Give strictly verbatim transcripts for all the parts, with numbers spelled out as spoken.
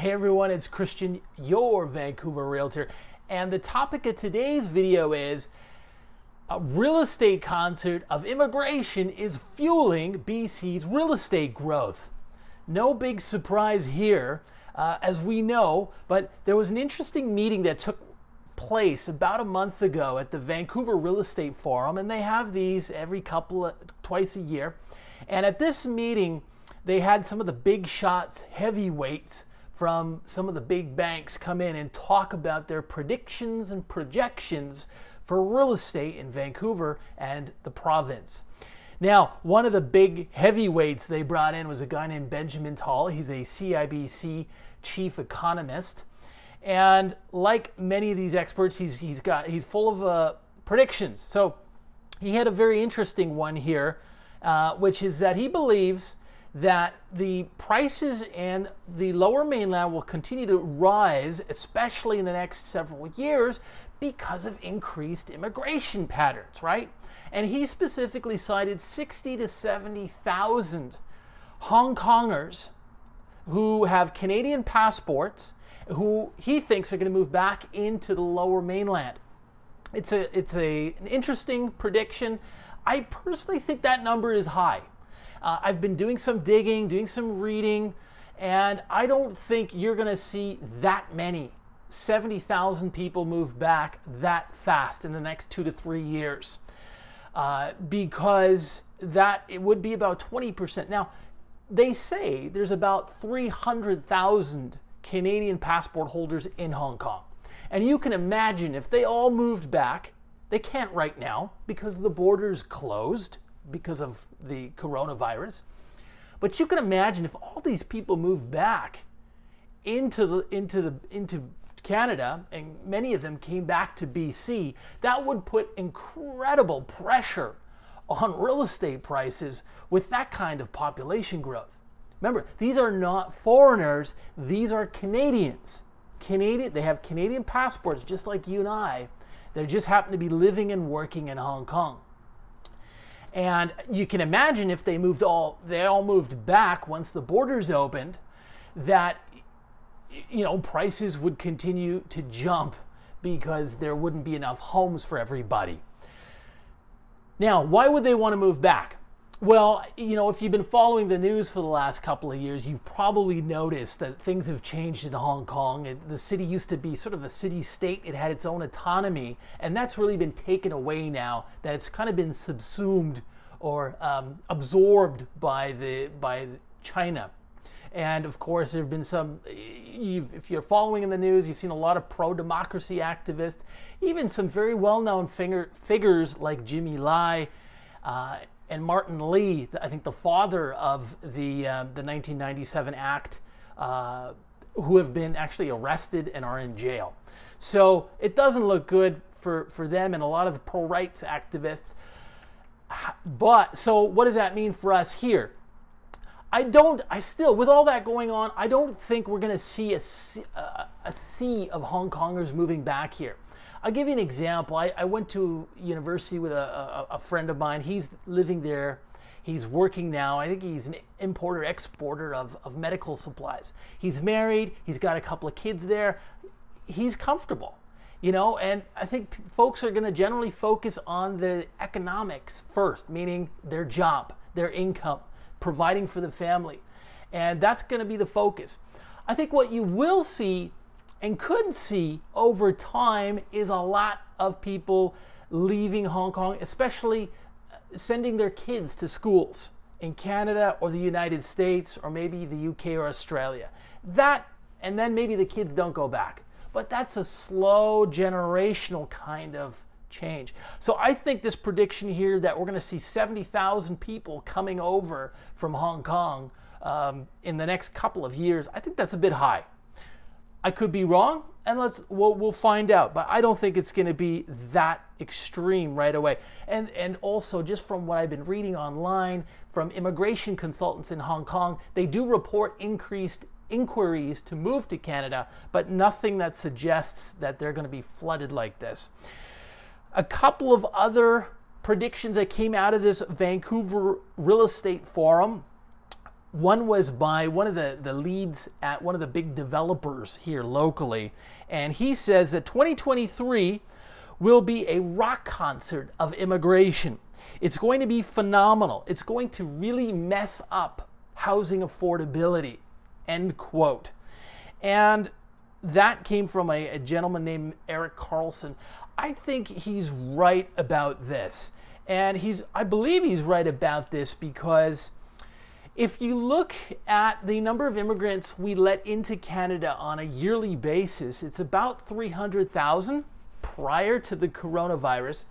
Hey everyone, it's Christian, your Vancouver Realtor, and the topic of today's video is a real estate concert of immigration is fueling B C's real estate growth. No big surprise here, uh, as we know, but there was an interesting meeting that took place about a month ago at the Vancouver Real Estate Forum, and they have these every couple of, twice a year. And at this meeting, they had some of the big shots, heavyweights from some of the big banks come in and talk about their predictions and projections for real estate in Vancouver and the province. Now, one of the big heavyweights they brought in was a guy named Benjamin Tall. He's a C I B C chief economist, and like many of these experts, he's he's got he's full of uh, predictions. So he had a very interesting one here, uh, which is that he believes that the prices in the Lower Mainland will continue to rise, especially in the next several years, because of increased immigration patterns, right? And he specifically cited sixty to seventy thousand Hong Kongers who have Canadian passports, who he thinks are going to move back into the Lower Mainland. It's a it's a an interesting prediction. I personally think that number is high. Uh, I've been doing some digging, doing some reading, and I don't think you're going to see that many, seventy thousand people move back that fast in the next two to three years, uh, because that it would be about twenty percent. Now, they say there's about three hundred thousand Canadian passport holders in Hong Kong, and you can imagine if they all moved back. They can't right now because the border's closed because of the coronavirus, but you can imagine if all these people move back into the into the into Canada, and many of them came back to B C, that would put incredible pressure on real estate prices with that kind of population growth. Remember, these are not foreigners; these are Canadians. Canadian, they have Canadian passports, just like you and I. They just happen to be living and working in Hong Kong. And you can imagine if they moved all, they all moved back once the borders opened, that, you know, prices would continue to jump because there wouldn't be enough homes for everybody. Now, why would they want to move back? Well, you know, if you've been following the news for the last couple of years, you've probably noticed that things have changed in Hong Kong. It, the city used to be sort of a city-state. It had its own autonomy, and that's really been taken away now, that it's kind of been subsumed or um, absorbed by, the, by China. And of course, there have been some, you've, if you're following in the news, you've seen a lot of pro-democracy activists, even some very well-known finger, figures like Jimmy Lai, uh, and Martin Lee, I think the father of the uh, the nineteen ninety-seven Act, uh, who have been actually arrested and are in jail. So it doesn't look good for, for them and a lot of the pro-rights activists. But, so what does that mean for us here? I don't, I still, with all that going on, I don't think we're gonna see a, a sea of Hong Kongers moving back here. I'll give you an example. I, I went to university with a, a, a friend of mine. He's living there. He's working now. I think he's an importer, exporter of, of medical supplies. He's married. He's got a couple of kids there. He's comfortable, you know, and I think folks are going to generally focus on the economics first, meaning their job, their income, providing for the family. And that's going to be the focus. I think what you will see and could see over time is a lot of people leaving Hong Kong, especially sending their kids to schools in Canada or the United States or maybe the U K or Australia. That, and then maybe the kids don't go back. But that's a slow generational kind of change. So I think this prediction here that we're gonna see seventy thousand people coming over from Hong Kong um, in the next couple of years, I think that's a bit high. I could be wrong, and let's we'll, we'll find out, but I don't think it's going to be that extreme right away. And and also, just from what I've been reading online from immigration consultants in Hong Kong, they do report increased inquiries to move to Canada, but nothing that suggests that they're going to be flooded like this. A couple of other predictions that came out of this Vancouver Real Estate Forum One was by one of the, the leads at one of the big developers here locally, and he says that twenty twenty-three will be a rock concert of immigration. It's going to be phenomenal. It's going to really mess up housing affordability, end quote. And that came from a, a gentleman named Eric Carlson. I think he's right about this. And he's, I believe he's right about this because if you look at the number of immigrants we let into Canada on a yearly basis, it's about three hundred thousand prior to the coronavirus.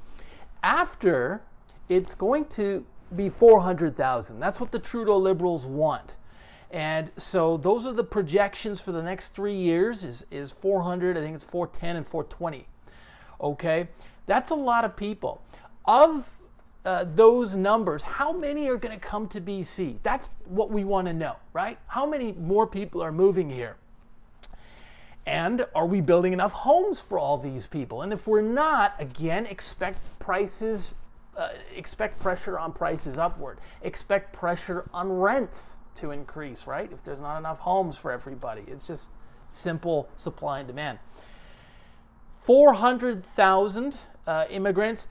After, it's going to be four hundred thousand. That's what the Trudeau Liberals want. And so those are the projections for the next three years is, is four hundred, I think it's four ten and four twenty. Okay, that's a lot of people. Of uh, those numbers, how many are going to come to B C? That's what we want to know, right? How many more people are moving here? And are we building enough homes for all these people? And if we're not, again, expect prices, uh, expect pressure on prices upward. Expect pressure on rents to increase, right? If there's not enough homes for everybody, it's just simple supply and demand. four hundred thousand uh, immigrants.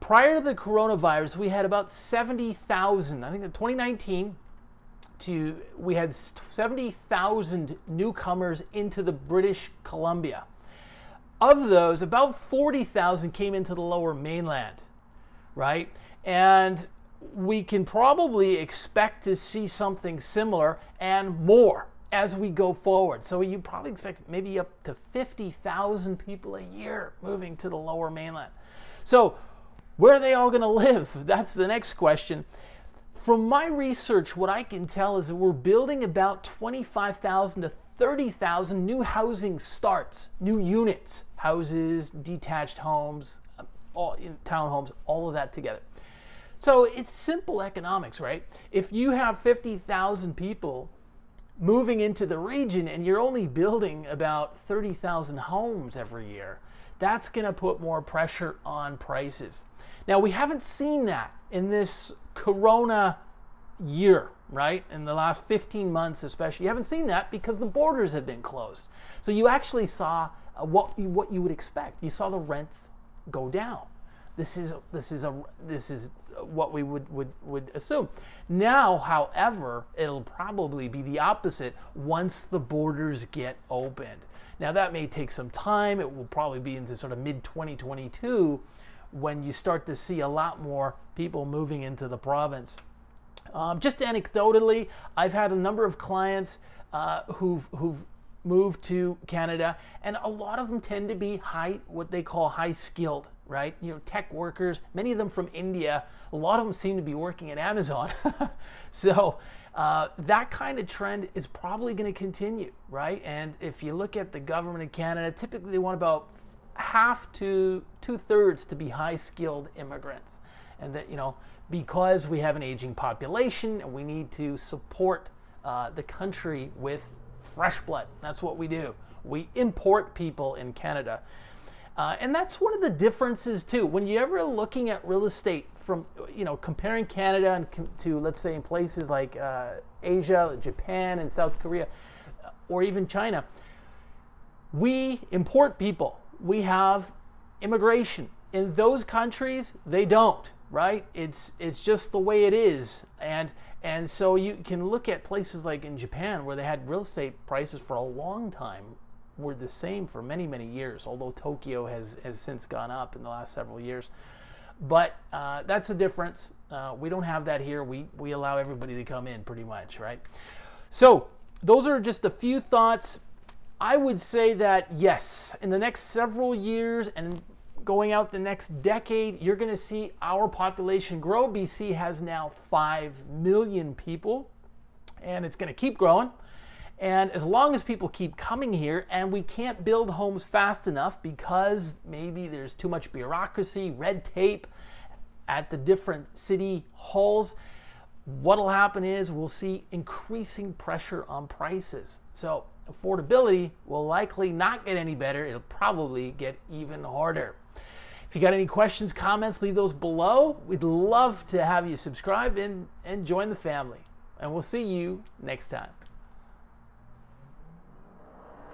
Prior to the coronavirus, we had about seventy thousand. I think in twenty nineteen, to we had seventy thousand newcomers into the British Columbia. Of those, about forty thousand came into the Lower Mainland, right? And we can probably expect to see something similar and more as we go forward. So you probably expect maybe up to fifty thousand people a year moving to the Lower Mainland. So where are they all going to live? That's the next question. From my research, what I can tell is that we're building about twenty-five thousand to thirty thousand new housing starts, new units, houses, detached homes, all in townhomes, all of that together. So it's simple economics, right? If you have fifty thousand people moving into the region and you're only building about thirty thousand homes every year, that's going to put more pressure on prices. Now, we haven't seen that in this corona year, right? In the last fifteen months especially, you haven't seen that because the borders have been closed. So you actually saw what you, what you would expect. You saw the rents go down. This is this is a this is what we would would would assume. Now, however, it'll probably be the opposite once the borders get opened. Now, that may take some time. It will probably be into sort of mid twenty twenty-two when you start to see a lot more people moving into the province. Um, just anecdotally, I've had a number of clients uh, who've who've moved to Canada, and a lot of them tend to be high, what they call high skilled. Right? You know, tech workers, many of them from India. A lot of them seem to be working at Amazon. So uh, that kind of trend is probably going to continue, right? And if you look at the government of Canada, typically they want about half to two-thirds to be high-skilled immigrants. And that, you know, because we have an aging population and we need to support uh, the country with fresh blood. That's what we do. We import people in Canada. Uh, and that's one of the differences too. When you're ever looking at real estate from, you know, comparing Canada and com to, let's say, in places like uh, Asia, Japan, and South Korea, or even China, we import people. We have immigration. In those countries, they don't, right? It's it's just the way it is. And and so you can look at places like in Japan where they had real estate prices for a long time were the same for many, many years, although Tokyo has, has since gone up in the last several years. But uh, that's the difference. Uh, we don't have that here. We, we allow everybody to come in pretty much, right? So those are just a few thoughts. I would say that, yes, in the next several years and going out the next decade, you're going to see our population grow. B C has now five million people, and it's going to keep growing. And as long as people keep coming here and we can't build homes fast enough because maybe there's too much bureaucracy, red tape at the different city halls, what'll happen is we'll see increasing pressure on prices. So affordability will likely not get any better. It'll probably get even harder. If you got any questions, comments, leave those below. We'd love to have you subscribe and, and join the family. and we'll see you next time.